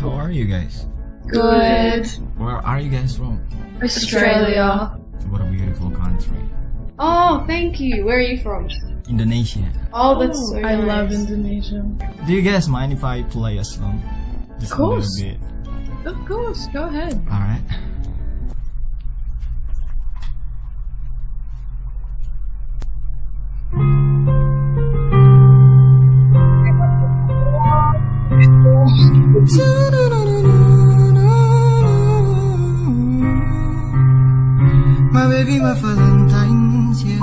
How are you guys? Good. Where are you guys from? Australia. What a beautiful country. Oh, thank you. Where are you from? Indonesia. Oh, that's so nice. I love Indonesia. Do you guys mind if I play a song? Just of course. A little bit. Of course. Go ahead. All right. My baby, my Valentine's, yeah.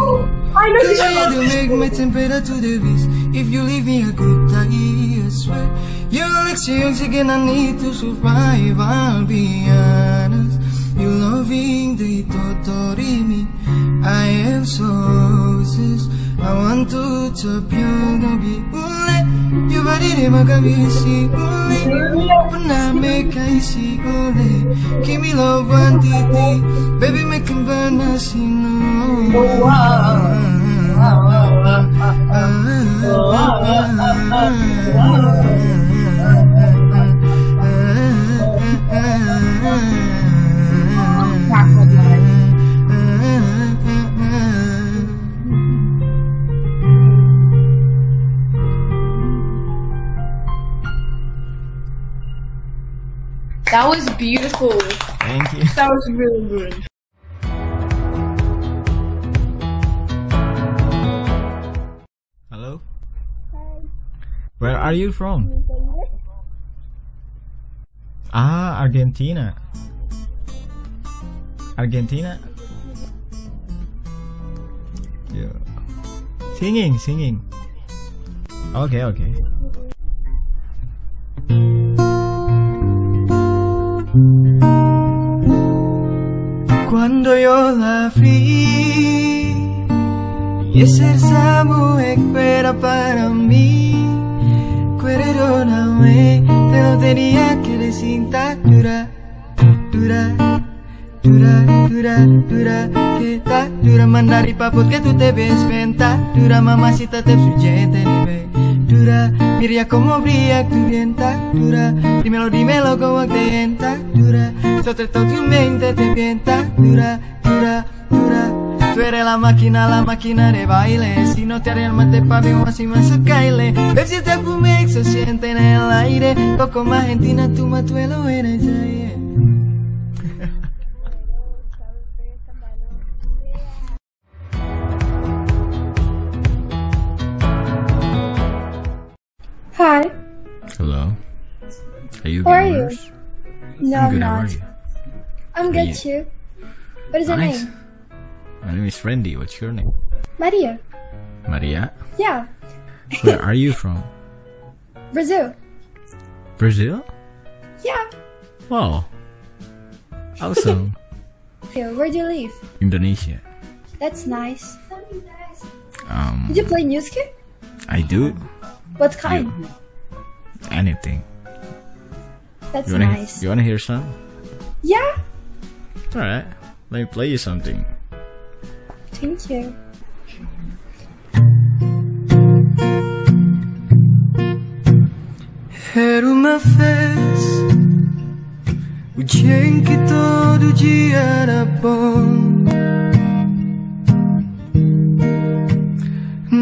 I know this song. You make my temperature rise. If you leave me, I could die, I swear. You'll exchange again, I need to survive, I'll be honest. You loving the totally me, I am so obsessed. I want to chop your baby. You body de magabi si ole, una make I si ole. Give me love one day, baby make him burn us in love. That was beautiful. Thank you. That was really good. Hello? Hi. Where are you from? Ah, Argentina. Argentina? Yeah. Singing, singing. Okay, okay. Cuando yo la fui, y ese samuek era para mí. Cuérdame, te lo tenía que decir tan dura, dura, dura, dura, dura, que tan dura mandar y papot que tú te ves venta, dura mamacita te sujete ni ve. Dura, mira como brilla tu vienta, dura. Dímelo, dímelo como te entra, dura. Yo te toco tu mente, te pienta, dura, dura, dura. Tú eres la máquina de baile. Si no te armas te papi o así más su caile. Ves si te fume, se siente en el aire. Poco más Argentina, tú matuelo eres ya, yeah. Hi. Hello. Are you gamers? No, I'm good, not. How are you? I'm good too. What is your name? My name is Randy. What's your name? Maria. Maria? Yeah. Where are you from? Brazil. Brazil? Yeah. Wow. Awesome. Okay, where do you live? Indonesia. That's nice. Did you play music? I do. What kind? Anything. That's nice. You wanna hear some? Yeah. Alright, let me play you something. Thank you. Era uma vez, o dia em que todo dia era bom,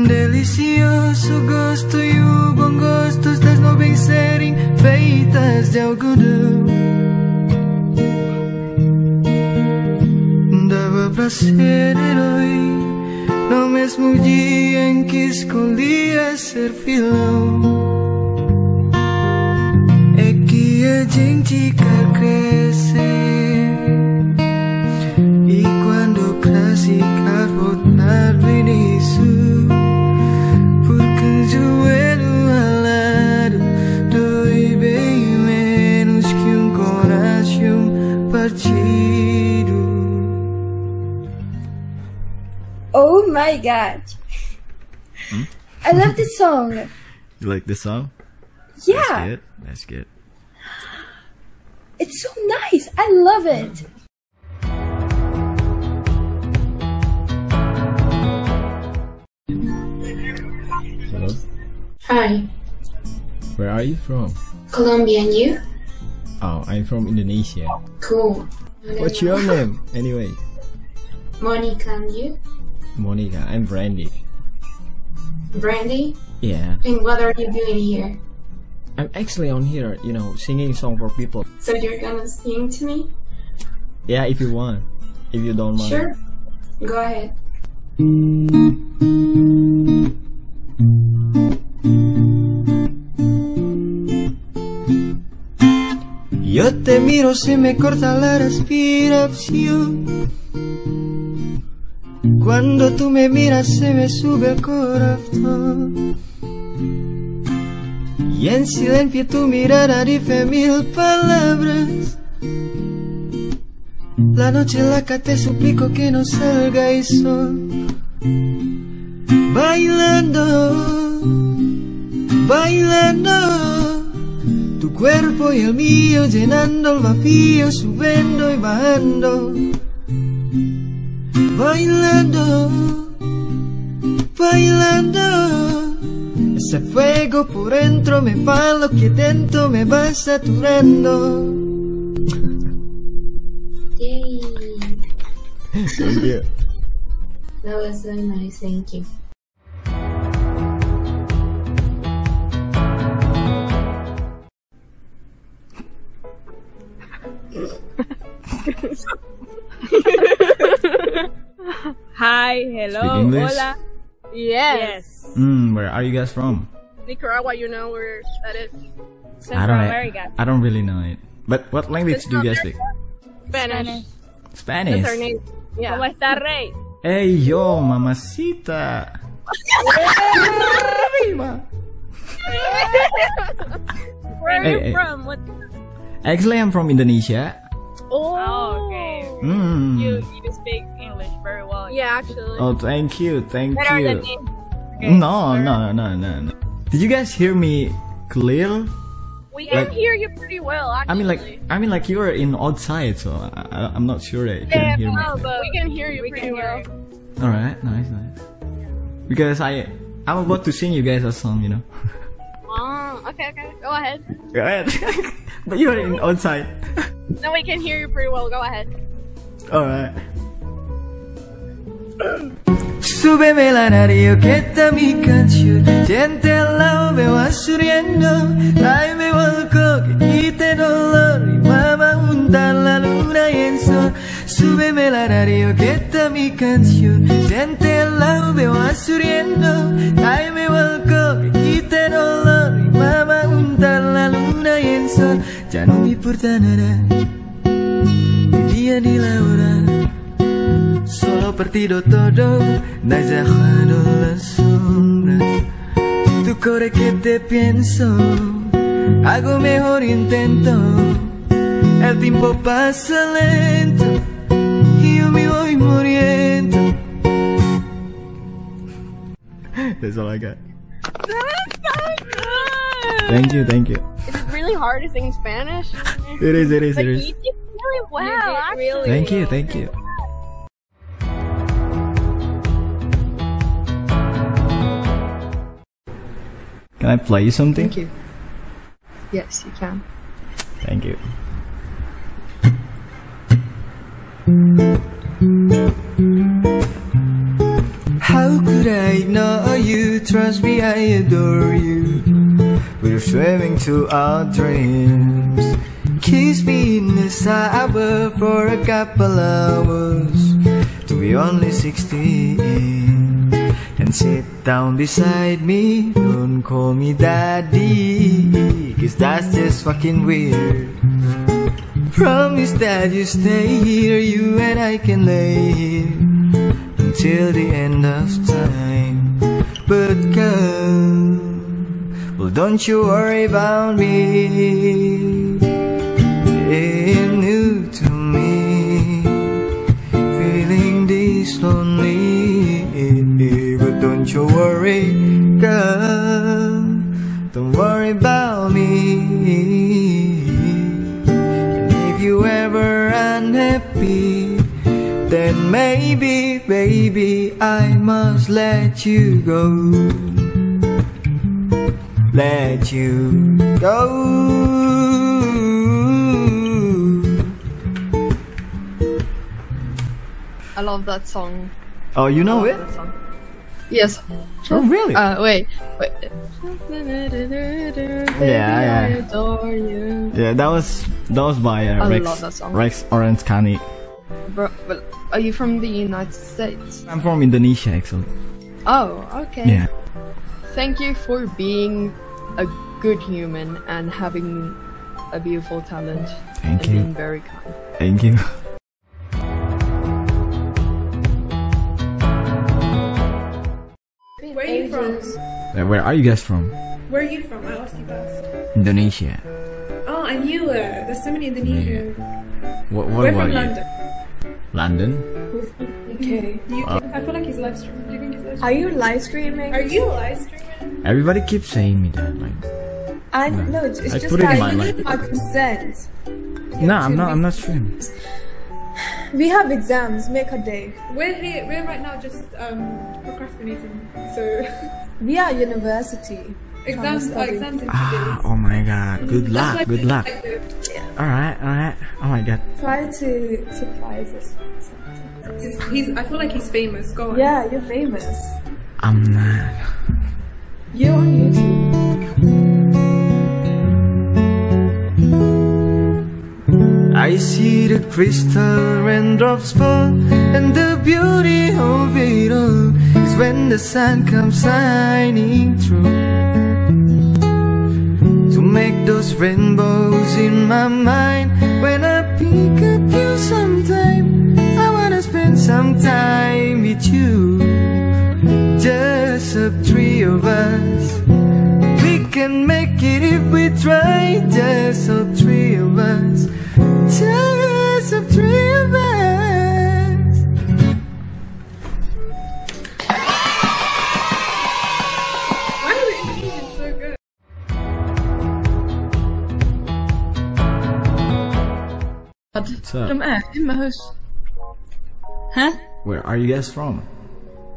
delicioso gosto e o bom gosto das nuvens serem feitas de algodão. Dava pra ser herói no mesmo dia em que escolhia ser vilão. É que a gente quer crescer e quando classicar voltar no início. Do it. my god. Hmm? I love this song. You like this song? Yeah. That's good. That's good. It's so nice. I love it. Hello. Hi. Where are you from? Colombia, and you? Oh, I'm from Indonesia. Cool. What's your name, anyway? Monica, and you? Monica, I'm Brandy. Brandy? Yeah. And what are you doing here? I'm actually on here, you know, singing song for people. So you're gonna sing to me? Yeah, if you want. If you don't mind. Sure. Go ahead. Yo te miro, se me corta la respiración. Cuando tú me miras, se me sube el corazón. Y en silencio tu mirada dice mil palabras. La noche laca te suplico que no salga el sol. Bailando, bailando. Tu cuerpo y el mío llenando el vacío, subiendo y bajando. Bailando, bailando. Ese fuego por dentro me va, lo que dentro me va saturando. Yay. Thank you. That was so nice, thank you. Hi, hello, hola. Yes. Where are you guys from? Nicaragua, you know where that is. Central America. I don't really know it. But what language do you guys speak? Spanish. Spanish. That's our name. Yeah. ¿Cómo está, Rey? Hey, yo, mamacita. Where are you from? What? Actually, I'm from Indonesia. Oh, okay. You speak English very well. Yeah, actually. Oh, thank you, thank you. What are the names? Okay. No. Did you guys hear me clear? We can hear you pretty well, actually. I mean, like you are in outside, so I'm not sure that you can hear me. But we can hear you pretty well. All right, nice. Because I'm about to sing you guys a song, you know. Oh, okay. Go ahead. But you are in outside. No, we can hear you pretty well. Go ahead. Alright. Súbeme la radio, que está mi canción. Gente al lado me va surriendo. Ay, me volcó, que quita el olor. Y vamos a juntar la luna y el sol. Súbeme la radio, que está mi canción. Gente al lado me va surriendo. Ay, me volcó, que quita el olor. Y vamos a juntar la luna y el sol. Ya no me importa nada, ni día ni la hora. Solo partido todo, nas dejado las sombras. Tu corre que te pienso, hago mejor intento. El tiempo pasa lento, y yo me voy muriendo. That's all I got. That's so good! Thank you. Really hard to sing Spanish. It is. You did really well, actually. Really. Thank you. Can I play you something? Thank you. Yes, you can. Thank you. How could I ignore you? Trust me, I adore you. We're swimming to our dreams. Kiss me in the shower for a couple hours. To be only 16. And sit down beside me. Don't call me daddy, cause that's just fucking weird. Promise that you stay here. You and I can lay here until the end of time. But girl, well, don't you worry about me. You're new to me, feeling this lonely. worry, girl. Don't worry about me. And if you ever unhappy, then maybe, baby, I must let you go. Let you go. I love that song. Oh, you know it? Yes. Oh, really? Wait. Yeah, that was by Rex Orange County. Bro, are you from the United States? I'm from Indonesia, actually. Oh, okay. Yeah. Thank you for being a good human and having a beautiful talent. Thank you. Being very kind. Thank you. Where are you from? Where are you guys from? Where are you from? I lost you first. Indonesia. Oh, I knew it. There's so many Indonesians. Yeah. What about you? London. Okay. I feel like he's live streaming. Do you think he's live streaming? Are you live streaming? Everybody keeps saying me that. Like, no, it's just that you need my consent. No, I'm not streaming. We have exams, make a day. We're right now just procrastinating, so... We are university. Exams in 2 days. Oh my god, good luck. Alright, oh my god. Try to surprise us. I feel like he's famous, go on. Yeah, you're famous. I'm not. You're on YouTube. I see the crystal raindrops fall, and the beauty of it all is when the sun comes shining through to make those rainbows in my mind. When I pick up you sometime, I wanna spend some time with you. Just the three of us, we can make it if we try. Just the three of us. Just the three of us. Why do the Indonesians so good? What's up? Huh? Where are you guys from?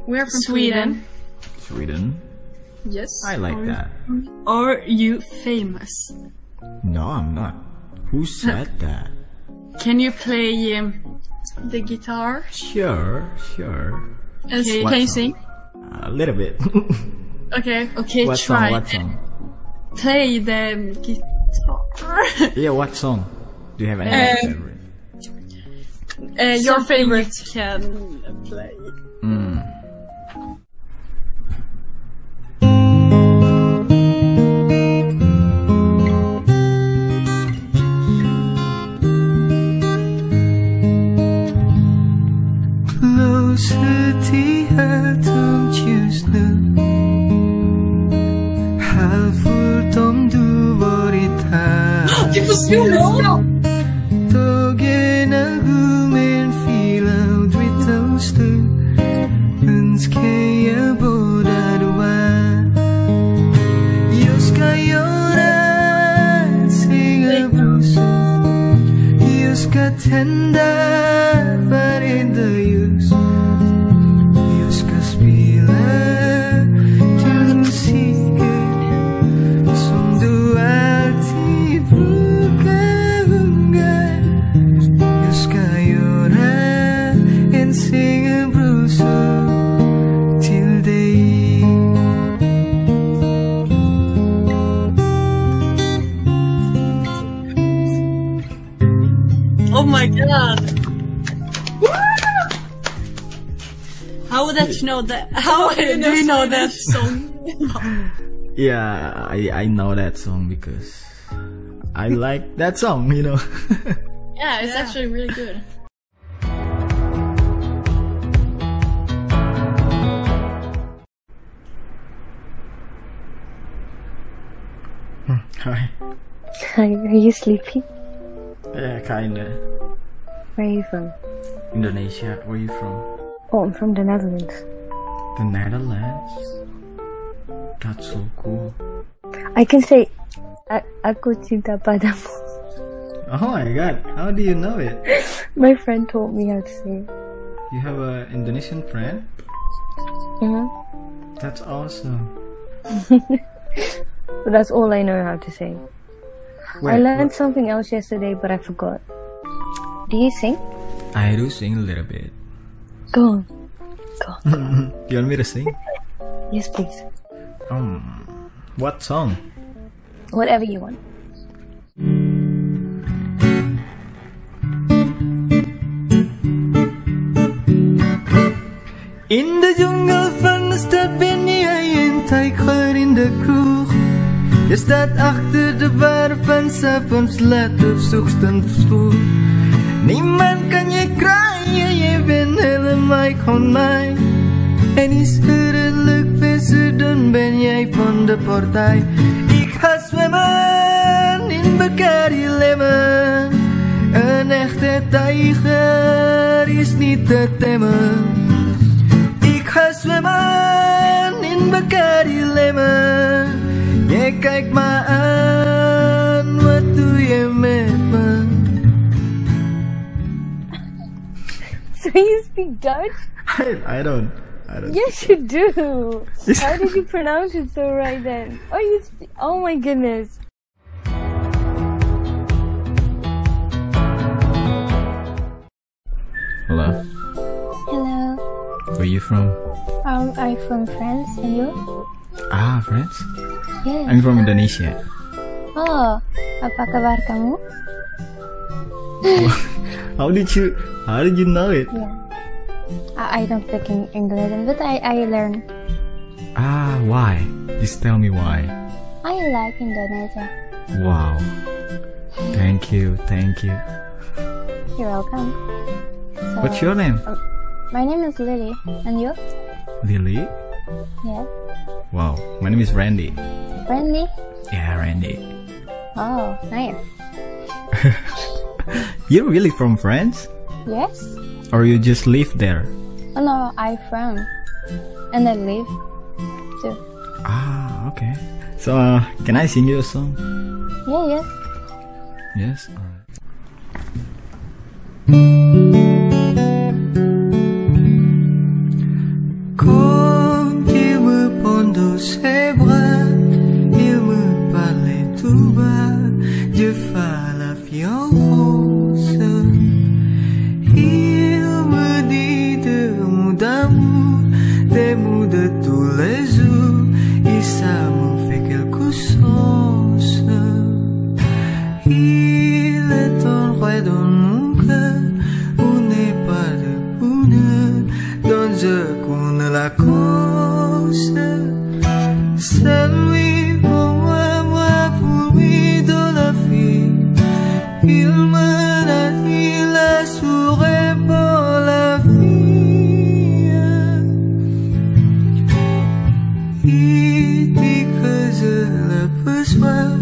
We're from Sweden. Sweden? Yes. I like that. Are you famous? No, I'm not. Who said that? Can you play the guitar? Sure. Okay, can you sing? A little bit. Okay, what try. What song? Play the guitar. Yeah, what song? Do you have any favorite? Your favorite you can play. You know? Do you know that song? Yeah, I know that song because I like that song, you know. Yeah, it's actually really good. Hi. Hi, are you sleepy? Yeah, kinda. Where are you from? Indonesia. Where are you from? Oh, I'm from the Netherlands. The Netherlands? That's so cool. I can say, Aku cinta padamu. Oh my god, how do you know it? My friend told me how to say it. You have an Indonesian friend? Yeah. That's awesome. But that's all I know how to say. Wait, I learned something else yesterday, but I forgot. Do you sing? I do sing a little bit. Go on. Go on. You want me to sing? Yes, please. What song? Whatever you want. In the jungle van de stad ben jij een tijger in de kroeg. Je staat achter de bar van 's avonds laat of zochtend vroeg. Niemand kan je kraaien, je bent helemaal van mij. En is heerlijk vissen, dan ben jij van de partij. Ik ga zwemmen in Bacardi Lemon. Een echte tijger is niet te temmen. Ga zwemmen in Bacardi Lemon. Je kijkt me aan, wat doe je met me? So you speak Dutch? I don't. Yes, you do. How did you pronounce it so right then? Oh, you speak. Oh my goodness. Hello. Where are you from? I'm from France, and you? Ah, France? Yes. I'm from Indonesia. Oh, apa kabar kamu? How did you know it? Yeah. I don't speak Indonesian, but I learned. Ah, why? Just tell me why. I like Indonesia. Wow. Thank you. You're welcome. So, what's your name? My name is Lily, and you? Lily? Yes. Wow, my name is Randy. Randy? Yeah, Randy. Oh, nice. You're really from France? Yes. Or you just live there? Oh no, I'm from. And I live too. Ah, okay. So, can I sing you a song? Yeah, yes. Yes? Alright. Ses bras, il me parlait tout bas du falafel rose. Il me dit des mots d'amour, des mots de tous les jours, et ça me fait quelque sens. Il est enroi dans mon cœur, où n'est pas de bonheur, dont je connais la cause. C'est lui pour moi, moi pour lui dans la vie. Il me l'a dit, la souris pour la vie. Il dit que je le perçois,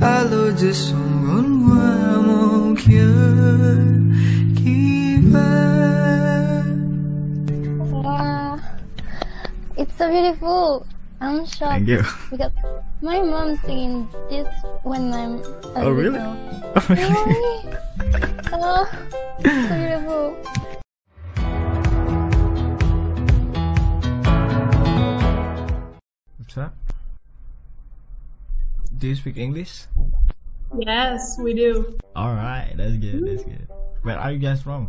alors je songe mon cœur qui bat. Wow, it's so beautiful. I'm shocked. Thank you. Because my mom's singing this when I'm a little. Oh really? Oh, it's so beautiful. What's up? Do you speak English? Yes, we do. Alright, that's good. Where are you guys from?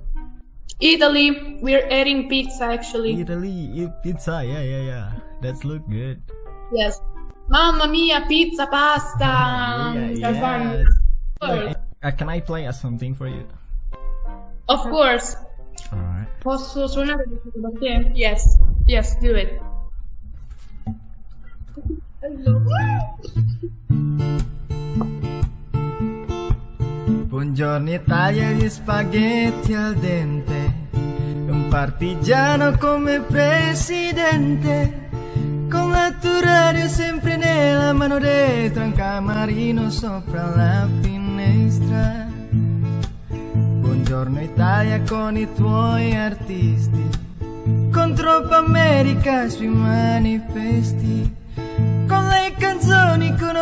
Italy. We're eating pizza actually. Italy, eat pizza, yeah. That's look good. Yes. Mamma mia, pizza, pasta. Yes. Can I play something for you? Of course. Alright. Posso suonare per te? Yes. Yes, do it. Buongiorno Italia, gli spaghetti al dente. Un partigiano come presidente. Con l'atturario sempre nella mano destra, un camarino sopra la finestra. Buongiorno Italia con I tuoi artisti, con troppa America sui manifesti.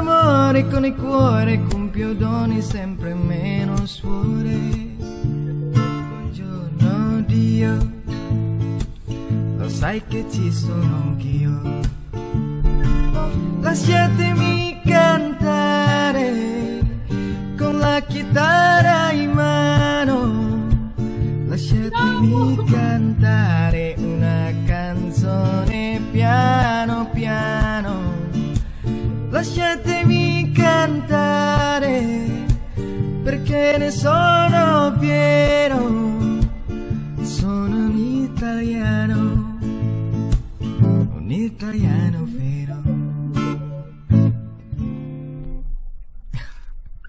amore con il cuore compio doni sempre meno suore. Buongiorno Dio, lo sai che ci sono anch'io. Lasciatemi cantare con la chitarra in mano, lasciatemi cantare una canzone piano piano. Lasciatemi cantare, perché ne sono fiero, sono un italiano vero.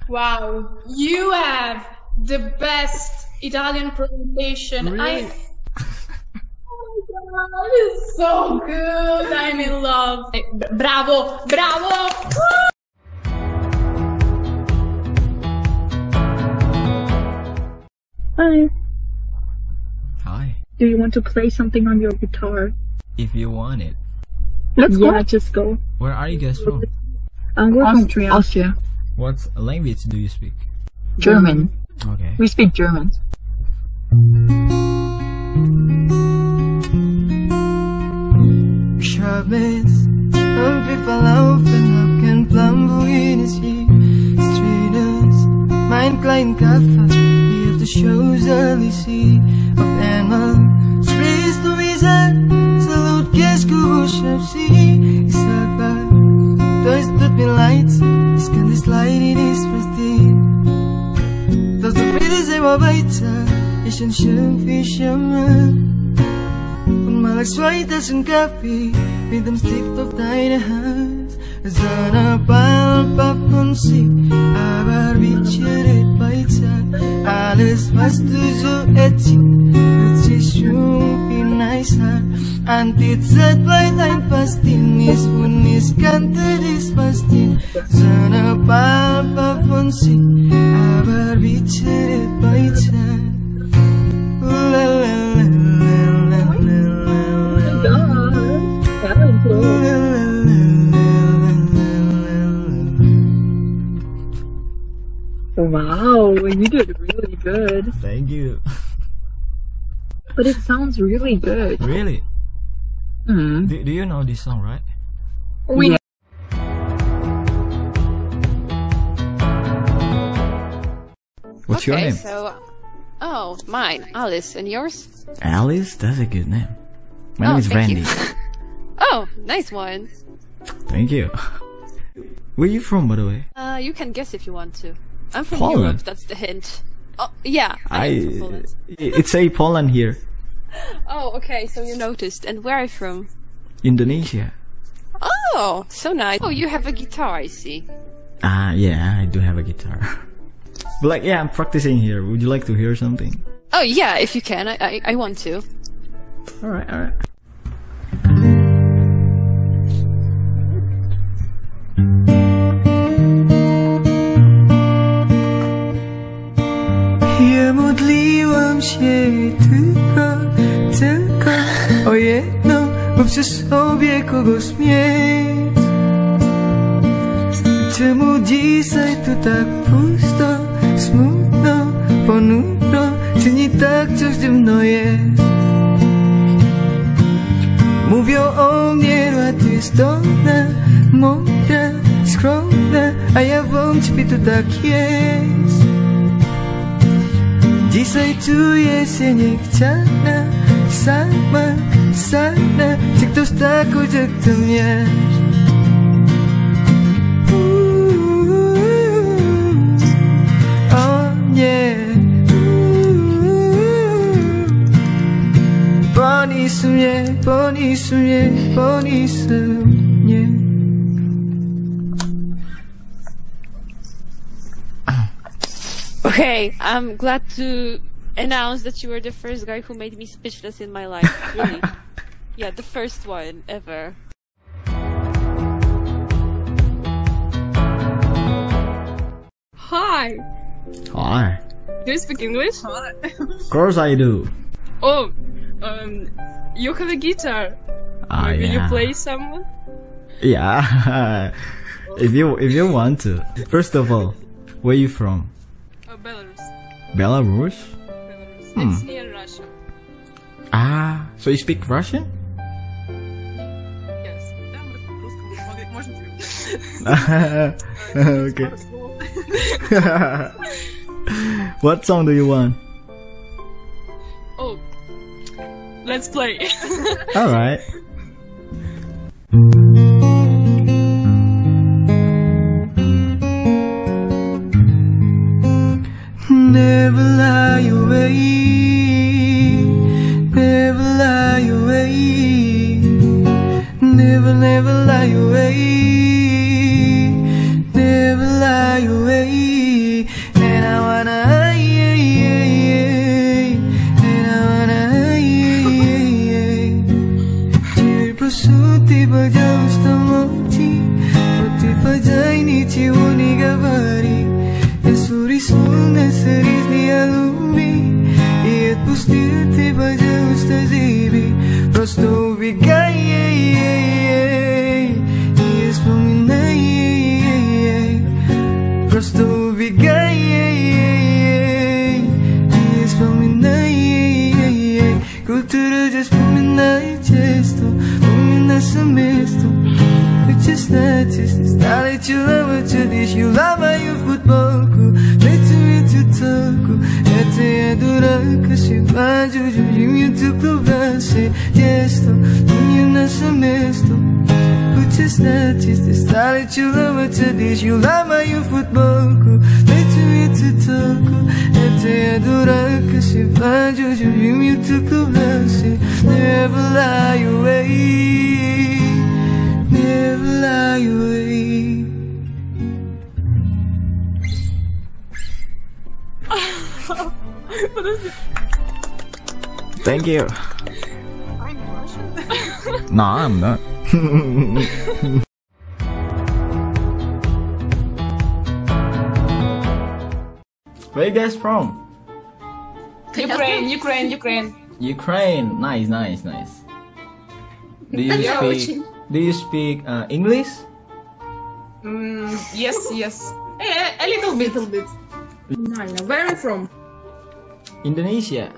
Wow, you have the best Italian pronunciation. Really? That is so good, I'm in love. Bravo, bravo! Hi. Hi. Do you want to play something on your guitar? If you want it. Let's go. Yeah, just go. Where are you guys from? We're Austria. From Austria. What language do you speak? German. Okay. We speak German. Sharpness, don't be verlaufen, hab kein Plan, wohin es hier straight ist. Mein kleinen Kaffee, hier auf der Champs-Élysées. Auf einmal sprichst du wie sein, Salut, Geskusch, auf sie. Ich sag bald, das tut mir leid, ich kann das leider nicht verstehen. Dass du wieder selber weiter, ich ein Schimpf wie Schimmel. Mal als zweites ein Kaffee mit dem Stift auf deine Hand. Sana palpa von sich, aber bittere weiter. Alles, was du so erzählst, wird sich schon viel nicer. An die Zeit bleibt ein Fastin, ist und ist kannte das Fastin. Sana palpa von sich, aber bittere weiter. Wow, you did really good. Thank you. But it sounds really good. Really? Mm-hmm. Do you know this song, right? We. What's your name? So, oh, mine, Alice, and yours? Alice, that's a good name. My name is Brandy. Oh, nice one. Thank you. Where are you from, by the way? You can guess if you want to. I'm from Poland. Europe, that's the hint. Oh, yeah, I'm from Poland. It's a Poland here. Oh, okay, so you noticed. And where are you from? Indonesia. Oh, so nice. Oh, you have a guitar, I see. Yeah, I do have a guitar. But like, yeah, I'm practicing here. Would you like to hear something? Oh, yeah, if you can. I want to. Alright, alright. Modliłam się tylko o jedno, bo przy sobie kogoś mieć. Czemu dzisiaj tu tak pusto, smutno, ponuro, czy nie tak coś ze mną jest? Mówią o mnie, a ty zdolna, mądra, skromna, a ja wątpię, to tak jest. Dzisiaj czuję się niechciana, sama, sama, czy ktoś tak uciekł do mnie? O nie, poniósł mnie, poniósł mnie, poniósł mnie. Okay, I'm glad to announce that you were the first guy who made me speechless in my life, really. Yeah, the first one ever. Hi! Hi. Do you speak English? Of course I do. Oh, you have a guitar. Maybe yeah. You play some? Yeah. If you want to. First of all, where are you from? Belarus. Belarus? Belarus. Hmm. It's near Russia. Ah, so you speak Russian? Yes. Okay. What song do you want? Oh, let's play. All right. Never lie awake, never lie awake, never, never lie awake, never lie awake. And I wanna, and I wanna, Тебе просу, ты, пожалуйста, молчи, но ты подай ничего не говори. Просто убегай и вспоминай, просто убегай и вспоминай. Культура здесь вспоминает честно, вспоминает совместно. Хочешь знать, если стали человечек, я ломаю футболку, плетью толку. Это я дурак, а судьба жужжит в клубасе. Тесто, помню наше место. Хочешь знать, если стали человечек, я ломаю футболку, плетью толку. Это я дурак, а судьба жужжит в клубасе. Never lie away. Never lie away. What is it? Thank you. I'm Russian. No, I'm not. Where are you guys from? Ukraine. Nice. Do you speak? Do you speak English? Yes. A little bit. Naya, where are you from? Indonesia.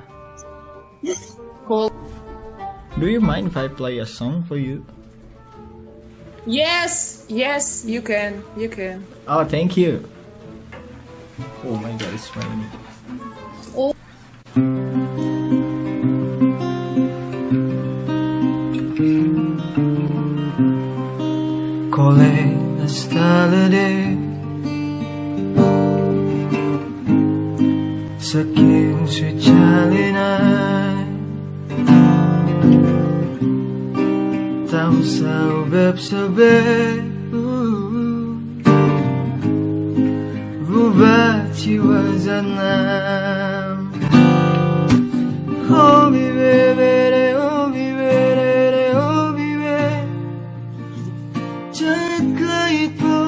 Cool. Do you mind if I play a song for you? Yes, you can. Oh, thank you. Oh my God, it's raining. Oh. Kole nastala de sakin sucalinai tam saubeb sabe rubati wazanam hobi bebere hobi bebere hobi be jaklaipo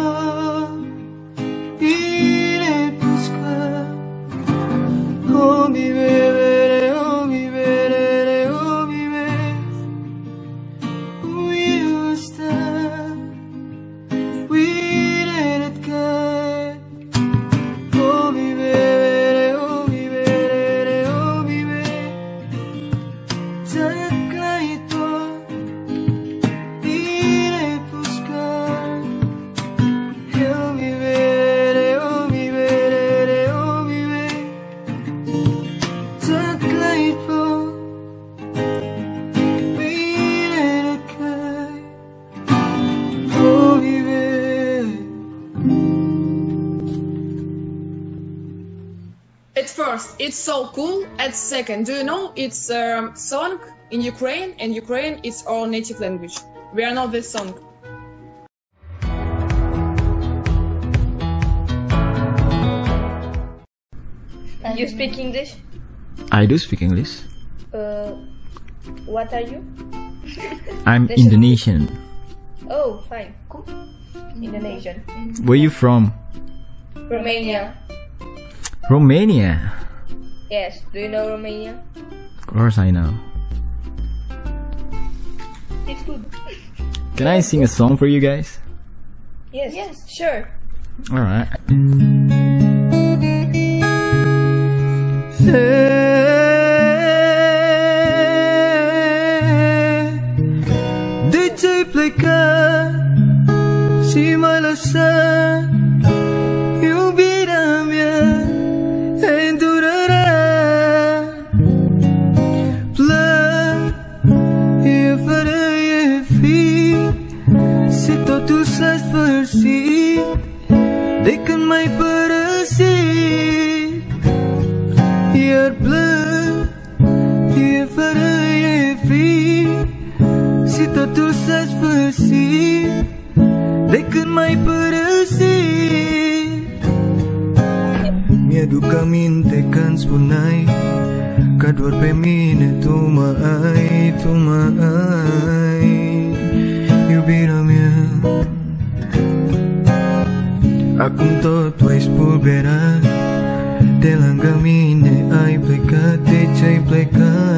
It's so cool. At second, do you know it's a song in Ukraine, and Ukraine is our native language. We are not this song. And you speak English? I do speak English. What are you? I'm Indonesian. Oh, fine. Cool. Indonesian. Where are you from? Romania. Yes, do you know Romania? Of course I know. It's good. Can I sing a song for you guys? Yes. Yes. Sure. All right. DJ play ka si malasa yubira mia endurara play if I sito tu sas versi they can my parasi your blood if I free Sita tu sas versi, dekat mai perasi. Miadu kamin tekan spunai, kadwar pemine tumaai tumaai. Yubiramya, akun to twice pulbera, telang kamine ai plekat tecai plekat.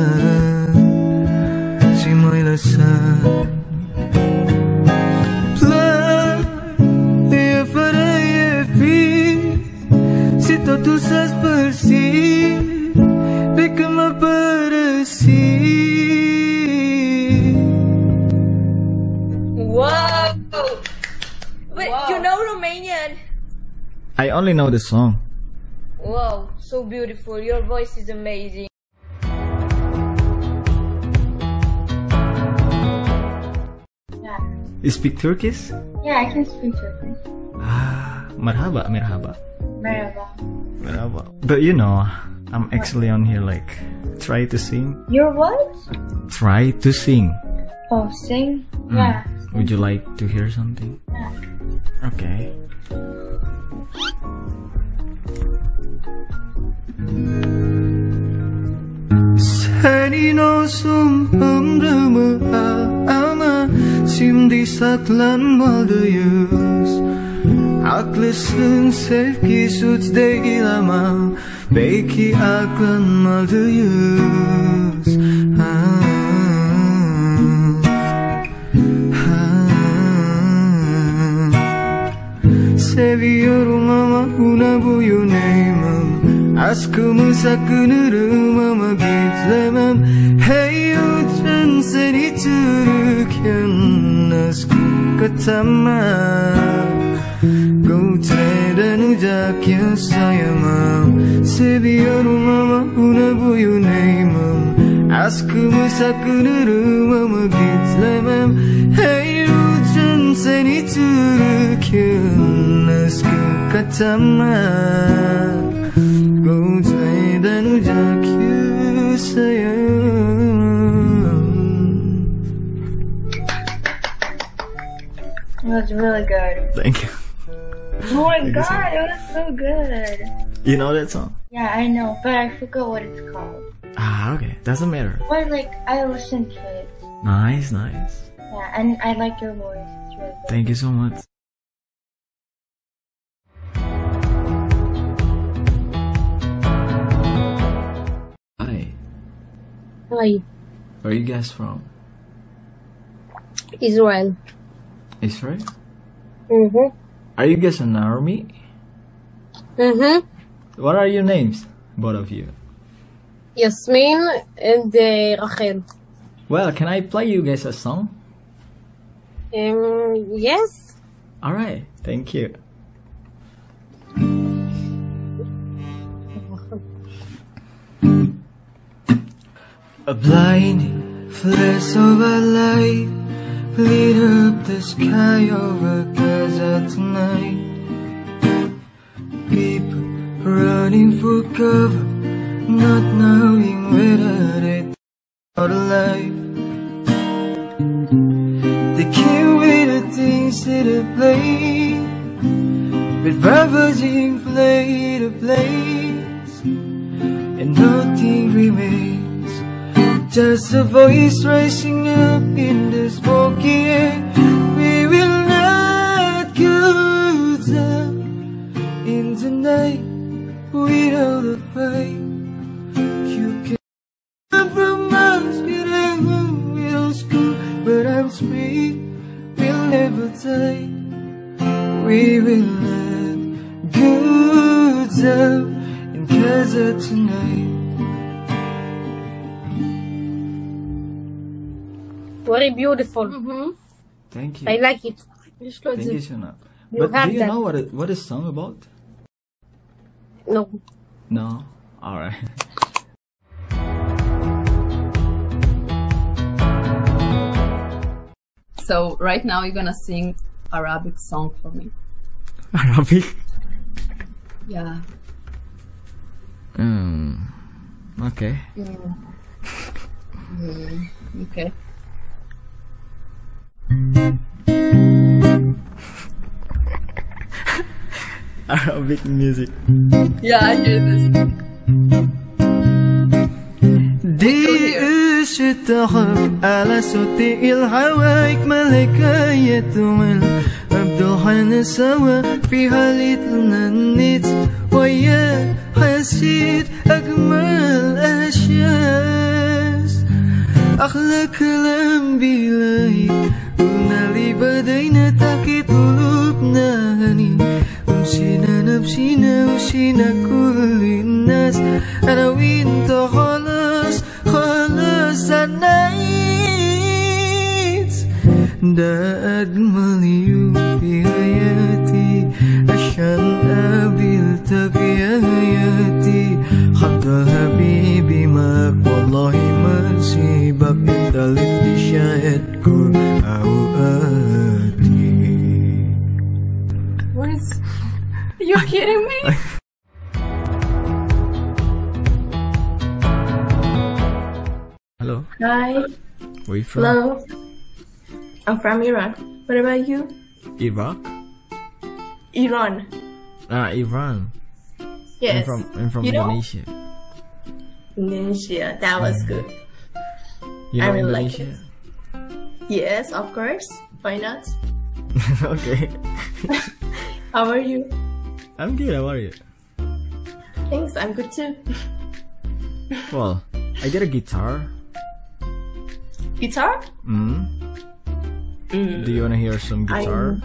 My lesson plan the feel si tu sas persi become a persi. Wow. Wait, wow. You know Romanian? I only know the song. Wow, so beautiful. Your voice is amazing. You speak Turkish? Yeah, I can speak Turkish. Ah, merhaba, merhaba. Merhaba. Merhaba. But you know, I'm actually on here like, try to sing. Your what? Try to sing. Oh, sing? Yeah. Sing. Would you like to hear something? Yeah. Okay. Senin olsun ömrümü ama şimdi saklanmalıyız Haklısın sevgi suç değil ama belki aklanmalıyız Seviyorum ama buna boyun eğmem Aşkımı sakınırım ama gizlemem Hey uçan seni türken aşkı katamam Göğterden ucak yasayamam Seviyorum ama buna boyun eğmem Aşkımı sakınırım ama gizlemem Hey uçan seni türken aşkı katamam Go say that you just you say it was really good. Thank you. Oh my Thank god, it was so good. You know that song? Yeah, I know, but I forgot what it's called. Ah, okay, doesn't matter. But like, I listened to it. Nice, nice. Yeah, and I like your voice. It's really good. Thank you so much. Hi. Where are you guys from? Israel. Israel? Mm-hmm. Are you guys an army? Mm-hmm. What are your names, both of you? Yasmin and Rachel. Well, can I play you guys a song? Yes. Alright, thank you. A blind flash of a light lit up the sky over Gaza tonight. People running for cover, not knowing whether they are alive. They came with the things that they play, with rivals in play to place, and nothing remains. Just a voice rising up in the smoky air. We will not go down in the night without a fight. You can come from us, we'll ever, we don't school, but I'm free, we'll never die. we will let goods up in Gaza tonight. Very beautiful. Mm-hmm. Thank you. I like it. Thank you, Shana. But do you know what is song about? No. No? Alright. So right now you're gonna sing Arabic song for me. Arabic? Yeah. Okay. Yeah. Okay. Arabic music. Yeah, I hear this. تغرب على صوتي الهوا يكملك يا تمل أبدوحنا سوا في حالتنا النيت ويا حسيت أجمل أشياء أخلى كلام بلاي قلنا لي بدينا تاكي قلوبنا هني ومشينا نمشينا ومشينا كل الناس أنا وأنت خلاص خلاص النايت ده أجمل يوم في حياتي عشان قابلتك يا حياتي حتى حبيبي معاك والله ما نسيبك أنت اللي بتشاهد كل أوقاتي. What is... Are you kidding me? Hello. Hi. Where are you from? Hello. I'm from Iran. What about you? Iraq? Iran. Ah, Iran. Yes. I'm from Indonesia. Indonesia. That was good. You know I really like it. Yes, of course. Why not? Okay. How are you? I'm good. How are you? Thanks. I'm good too. Well, I got a guitar. Guitar? Do you wanna hear some guitar?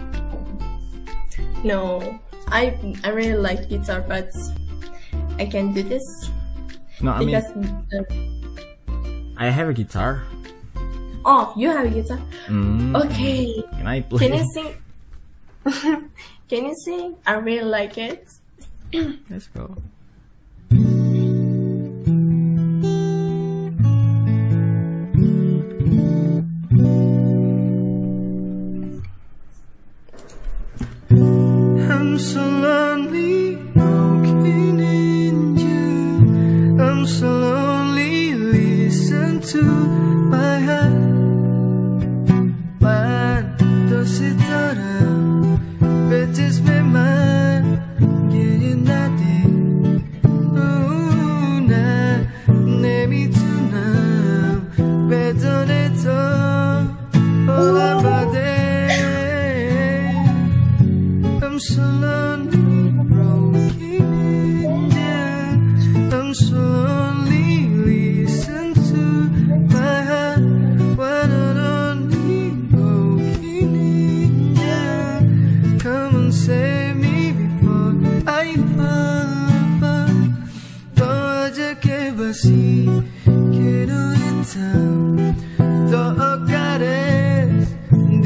No, I really like guitar, but I can't do this. No, I mean, I have a guitar. Oh, you have a guitar? Okay. Can I play? Can you sing? Can you sing? I really like it. Let's go. I'm so lonely, broken in you. I'm so lonely, listen to my heart. Why does it matter? But it's my mind, getting nothing. Oh, now, let me to now. But don't it all about day. I'm so lonely, broken and down. I'm so lonely, listen to my heart. Why not only broken and down? Come and save me before I fall apart. But I can't but see, get on it down. Don't I got it,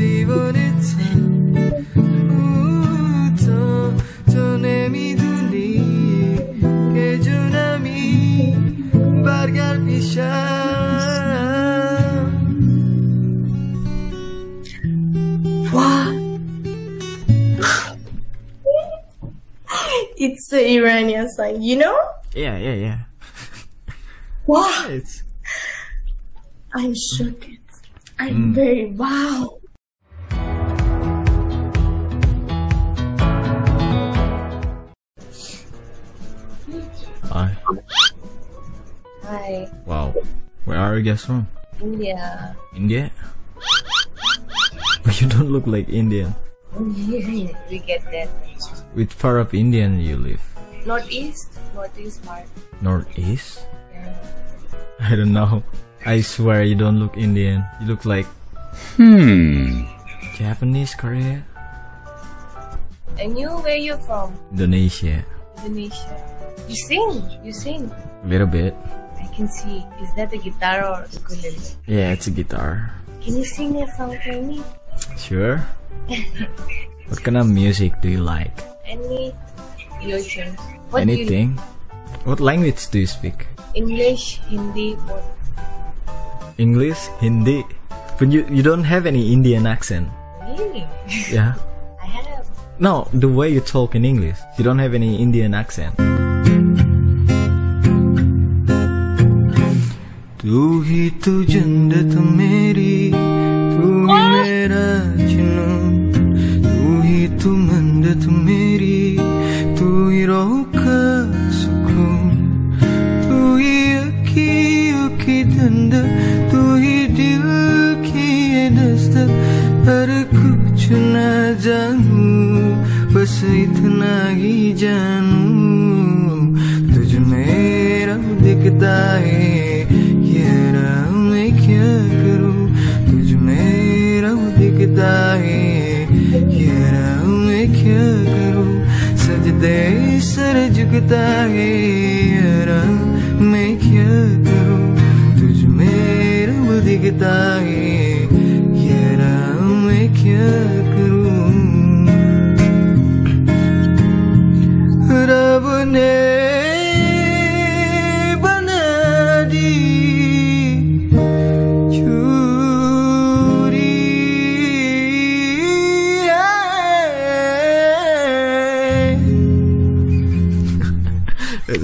leave on it down. Ooh, don't let me do me. Get you on me, but got me shy. It's an Iranian song, you know? Yeah. Wow! It's... I'm shook. I'm very wow. Hi. Hi. Wow. Where are you guys from? India. India? But you don't look like Indian. We get that. Which part of India you live? Northeast part. Northeast? Yeah. I don't know. I swear you don't look Indian. You look like Japanese, Korean. And you, where you from? Indonesia. Indonesia. You sing? You sing? A little bit. I can see. Is that a guitar or ukulele? Yeah, it's a guitar. Can you sing a song for me? Sure. What kind of music do you like? Any emotions. Anything? What language do you speak? English, Hindi, what? English, Hindi. But you don't have any Indian accent. Really? Yeah. I have. No, the way you talk in English. You don't have any Indian accent. तू ही तू जन्नत मेरी तू ही मेरा जुनून तू ही तू मन्नत मेरी तू ही रोक सुकून तू ही अखी धंधा तू ही दिल की दस्तक हर कुछ ना जानूं बस इतना ही जानूं तुझ मेरा दिखता है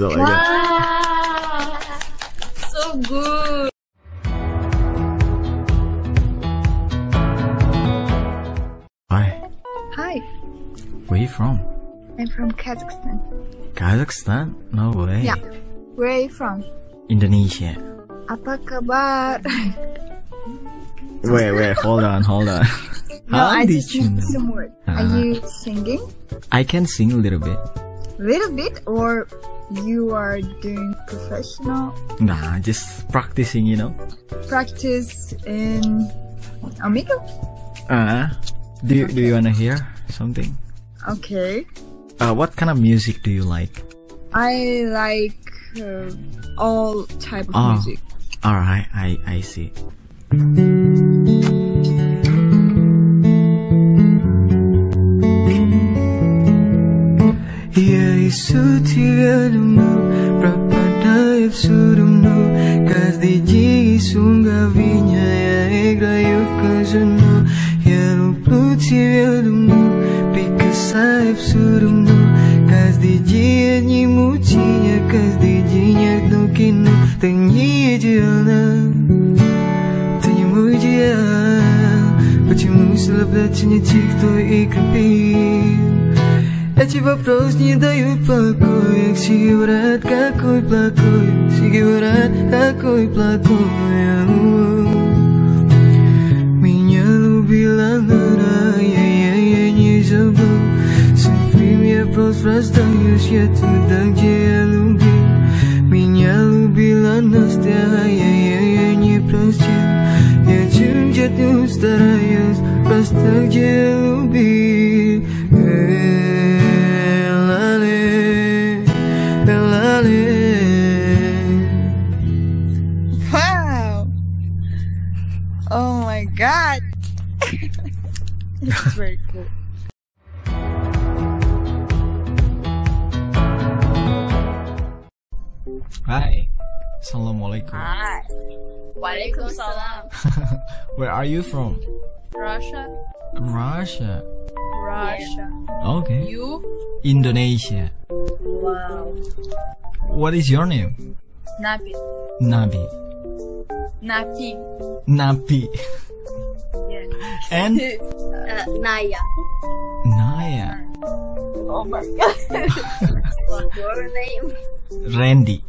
Wow, so good. Hi. Hi. Where are you from? I'm from Kazakhstan. Kazakhstan? No way. Yeah. Where are you from? Indonesia. Apa kabar? Wait, hold on. No, I just need some words. Are you singing? I can sing a little bit. Little bit, or you are doing professional? Nah, just practicing, you know. Practice in Amigo? Do you wanna hear something? Okay. What kind of music do you like? I like all type of music. Alright, I see. Эти вопросы не дают покоя, к себе врат, какой плохой, себе врат, какой плохой. Меня любила Нара, я не забыл. С ним я просто расстаюсь, я туда, где я любил. Меня любила Настя, я не простил. Я чем-то стараюсь, просто где я любил. Wow! Oh my God! It's very cool. Hi. Assalamualaikum. Hi. Waalaikumsalam. Where are you from? Russia. Russia. Russia. Okay. You? Indonesia. Wow. What is your name? Nabi. Nabi. Nabi. Nabi. Yeah. And? Naya. Naya. Oh my God. What's your name? Randy.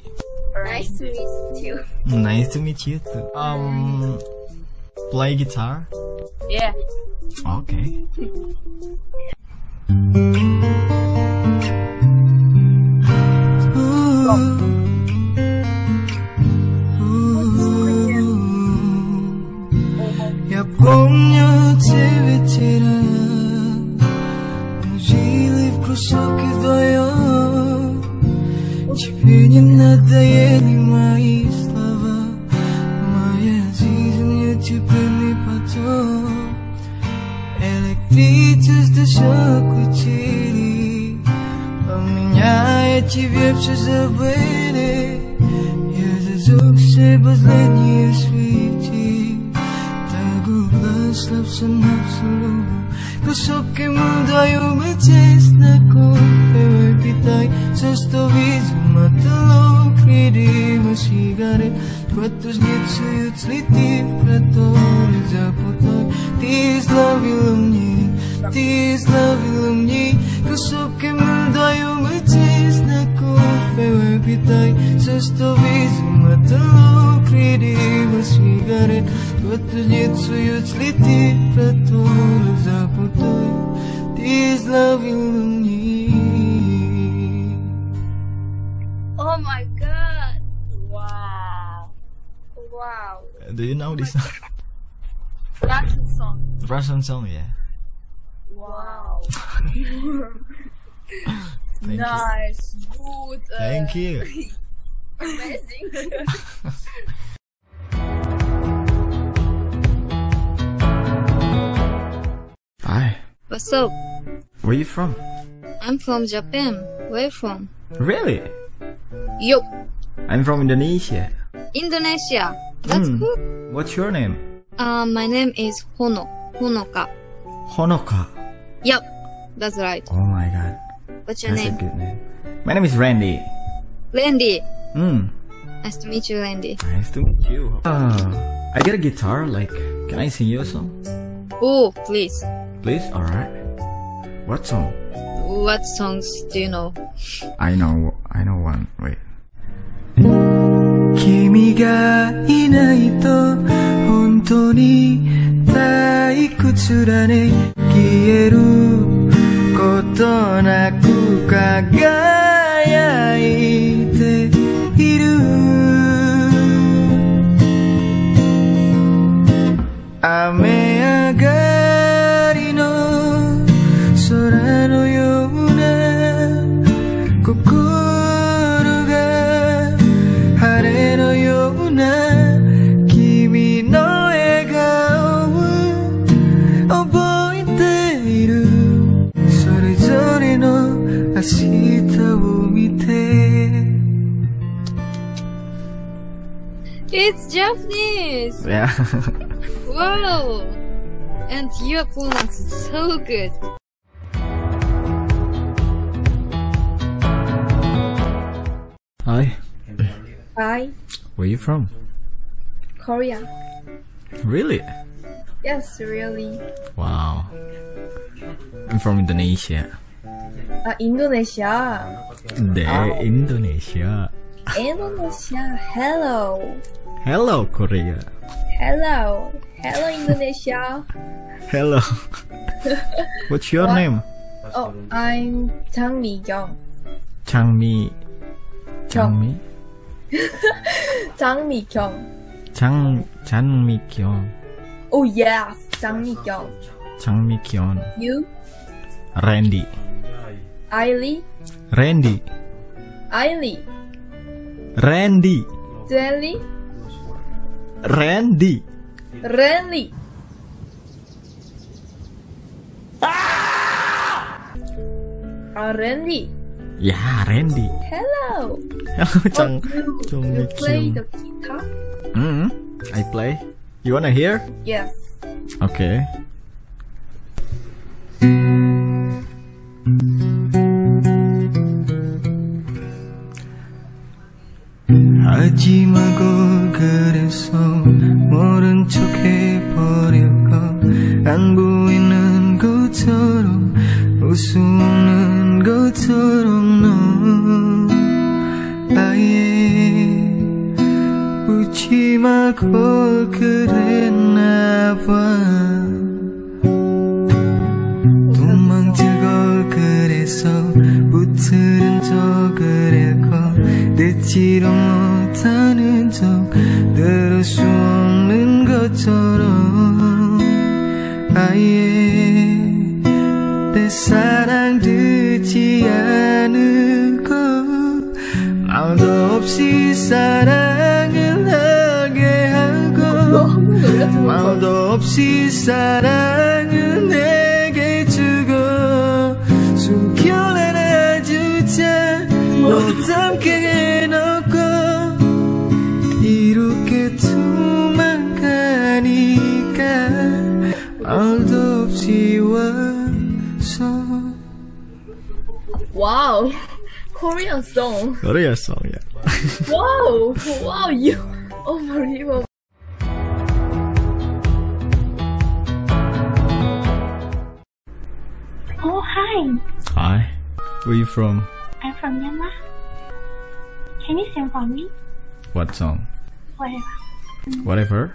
Nice to meet you. Nice to meet you too. Play guitar? Yeah. Okay. Я помню тебя теряю, но жили Do you know this song? Russian song. Russian song, yeah. Wow. Nice, good. Thank you. Amazing. Hi. What's up? Where you from? I'm from Japan. Where from? Really? Yup. I'm from Indonesia. Indonesia. That's good. What's your name? My name is Honoka. Honoka? Yep, that's right. Oh my god. What's your name? That's a good name. My name is Randy. Randy? Nice to meet you, Randy. Nice to meet you. I get a guitar, like, can I sing you a song? Oh, please. Please? Alright. What song? What songs do you know? I know one. Wait. 君がいないと本当に退屈だね消えることなく輝いている雨上がりの空のような心 It's Japanese! Yeah. Wow! And your pronounce is so good. Hi. Hi. Where are you from? Korea. Really? Yes, really. Wow. I'm from Indonesia. Indonesia. Wow. Indonesia. Indonesia. Hello. Hello, Korea. Hello. Hello, Indonesia. Hello. What's your name? Oh, I'm Chang Mi Kyong. Chang Mi. Chang Mi. Chang Mi Kyong. Chang Mi Kyong. Oh yes, Chang Mi Kyong. Chang Mi Kyong. You? Randy. Ailey. Randy. Ailey. Randy. Jelly. Randy. Randy. Ah! Randy. Yeah, Randy. Hello. Hello, Chang. You play the guitar? I play. You wanna hear? Yes. Okay. 하지마고 그래서 모른 척 해버릴까 안 보이는 것처럼 웃는 것처럼 너 아예 웃지마고 그랬나봐 도망칠 걸 그래서 붙으른 척 그랬고 듣지로 못하는 척 들을 수 없는 것처럼 아예 내 사랑 듣지 사랑을 하게 하고 말도 없이 사랑을 내게 주고 숨결에 내주자 너 담게 넣고 이렇게 도망가니까 말도 없이 왔어. Wow, Korean song. Korean song, yeah. Wow! Wow! You unbelievable. Oh, hi. Hi. Where are you from? I'm from Myanmar. Can you sing for me? What song? Whatever. Whatever?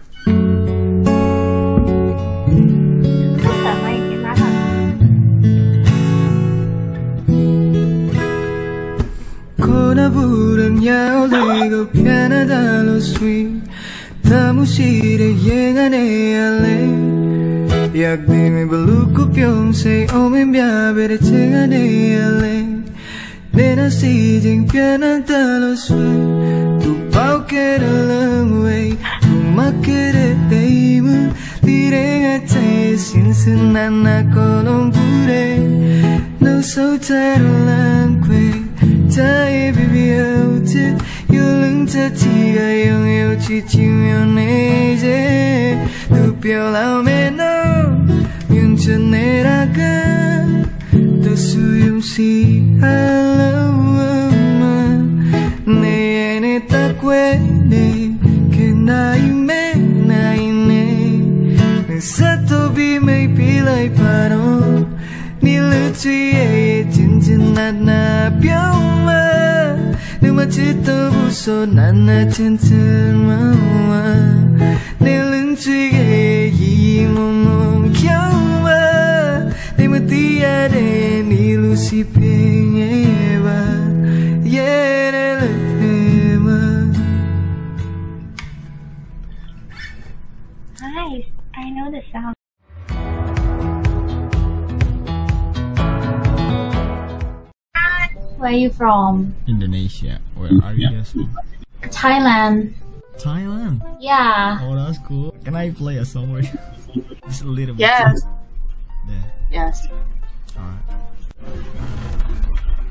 부르냐 어디고 편하다 너 sweet 다무실에 예간에 할래 약님이 블루코 평생 오면 벼베레 증안에 할래 내 날씨 진 편하다 너 sweet 두바오케를 응외 두마케를 데임은 니래가 차에 신선한 나 거놈 부래 너 소자를 안괴 자의 비벼오듯 요릉차치가 영에 오치치면 이제 두뼈라오면 너 윤천내라가 더 수염시 알라우마 내 안에 딱 외네 그나이메 나이네 내 사토비메 빌라이 바로 밀루치에 진진나나 뼈마 누마치도 부서 나나 튼튼마마 내릉치에 이몸몸 겨마 내 무띠아래 니루시팽에바 예렐레테마. Nice, I know the song. Where are you from? Indonesia. Where are you guys from? Thailand. Thailand? Yeah. Oh, that's cool. Can I play a song with you? Just a little bit. Yes. Yeah. Yes. Alright.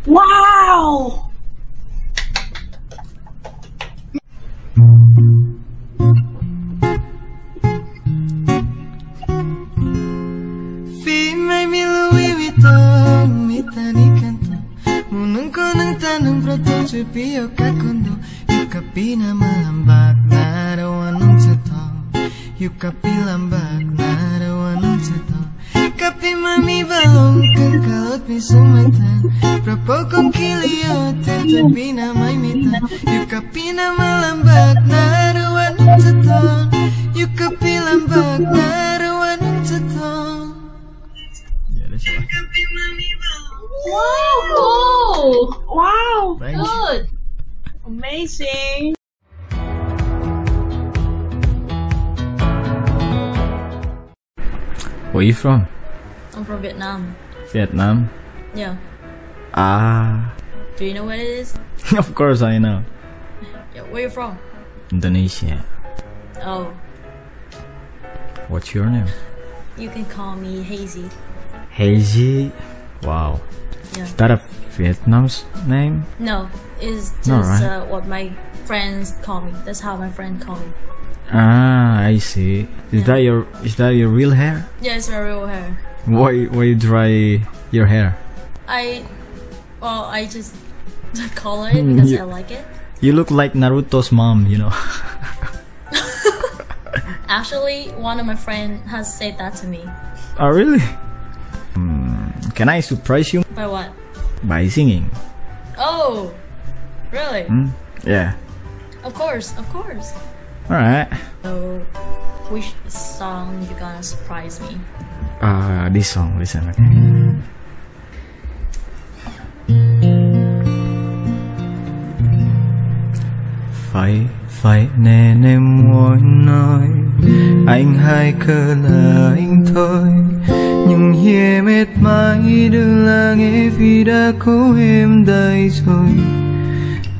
Wow! Munungko ng tanong proto Chupiyo kakundo Yukapi na malambak Narawan ng tato Yukapi lambak Narawan ng tato Kapi mami balong Kang kalot mi sumatan Prapo kong kiliyot Tetapi na may mitan Yukapi na malambak Narawan ng tato Yukapi lambak Narawan ng tato. Yeah, that's right. Yukapi mami balong. Wow! Cool. Wow! Thank good! You. Amazing! Where are you from? I'm from Vietnam. Vietnam? Yeah. Ah. Do you know what it is? Of course I know. Yeah, where are you from? Indonesia. Oh. What's your name? You can call me Hazy. Hazy? Wow. Yeah. Is that a Vietnam's name? No, it's just what my friends call me. That's how my friend call me. Ah, I see. Is that your real hair? Yeah, it's my real hair. Why you dry your hair? I just color it because I like it. You look like Naruto's mom, you know. Actually, one of my friends has said that to me. Oh, really? Can I surprise you? By what? By singing. Oh, really? Mm, yeah. Of course, of course. Alright. So, which song you gonna surprise me? This song, listen. Okay. Phải nè em muốn nói anh hai cơ là anh thôi nhưng hiếm hết mãi đừng là nghe vì đã cố em đây rồi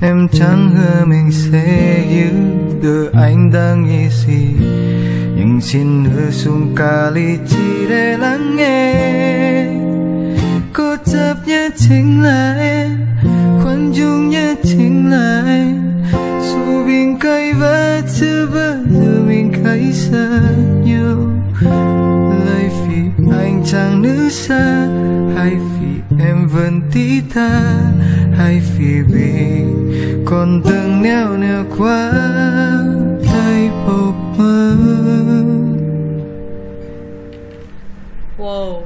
Em chẳng hứa mình sẽ giữ được anh đang nghĩ gì, nhưng xin hứa xuống cả ly chỉ để lắng nghe. Cố chấp nhất chính là em, khoan dung nhất chính là em. Dù mình cay vã chưa bao giờ mình thấy xa nhau, lại vì anh chẳng nữ xa, hay vì em vẫn tí ta, hay vì mình còn từng neo neo quá thay bột mơ. Whoa.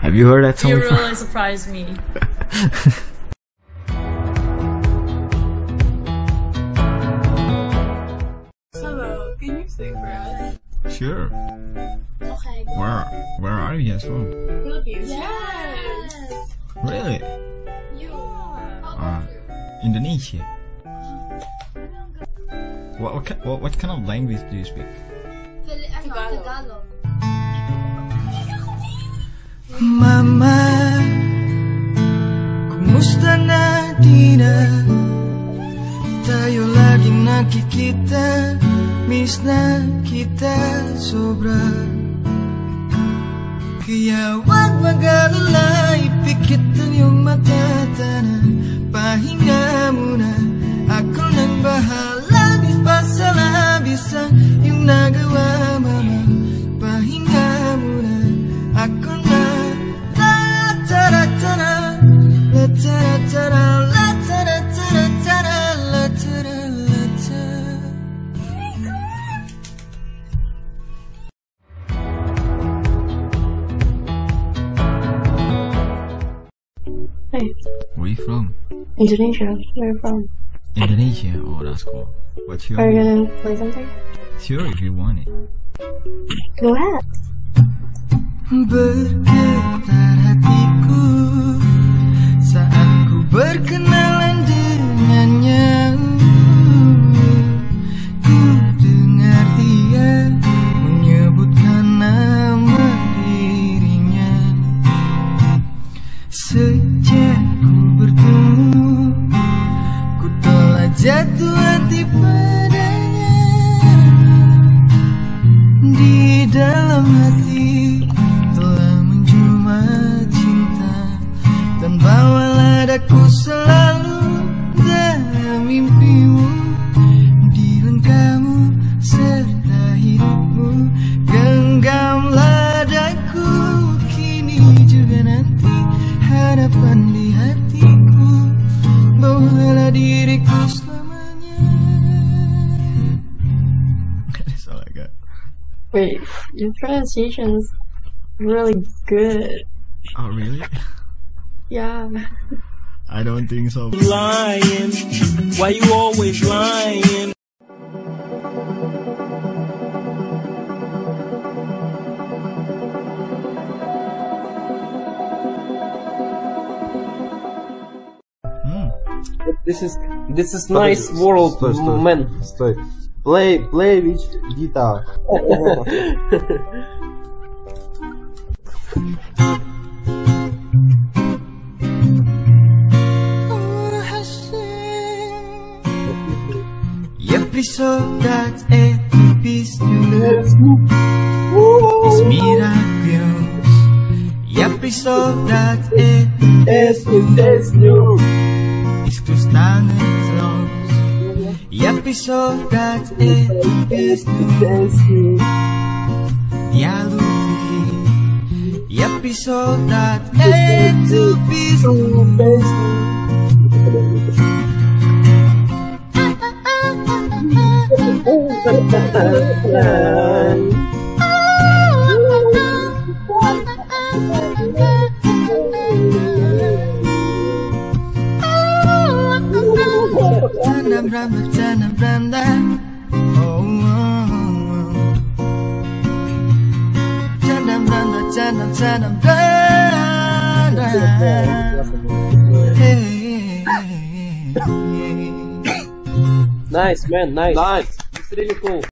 Have you heard that song? You really surprised me. Hello, can you sing for us? Sure. Okay. Where are you guys from? Philippines. Yes. Really? You. Indonesia. What kind of language do you speak? Tagalog. Mama, kumusta na di na? Tayo lagi nakikita, miss na kita sobra. Kaya wag mag-alala, ipikit ang iyong mata, tana. Pahinga muna, ako nang bahala. Labis pa sa labis ang iyong nagawa, mama. Pahinga muna, ako na. Hey. Where are you from? Indonesia. Where are you from? Indonesia? Oh, that's cool. What's your... Are you gonna play something? Sure, if you want it. Go ahead. Bergetar hatiku saat ku berkenalan dengannya. Ku dengar dia menyebutkan nama dirinya. Sejak ku bertemu, ku telah jatuh hati padanya. Di dalam hati bawalah daku selalu dalam mimpimu, di lengkamu serta hidupmu. Genggamlah daku kini juga nanti, harapan di hatiku, bawalah diriku selamanya. That's all I got. Wait, your pronunciation's really good. Oh really? Yeah. I don't think so. Lying. Why you always lying? This is nice world, man. Stay. Play with guitar. So that it is new. It's miraculous. Yep, so that it is new. It's Christmas rose. Yep, so that it is new. Yaluvi. Yep, so that it is new. Nice, man, nice. Nice. It's really cool.